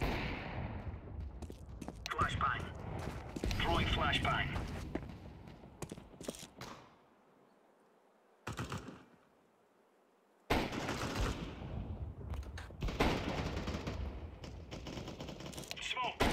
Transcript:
what? Flashbang. Throwing flashbang. Smoke.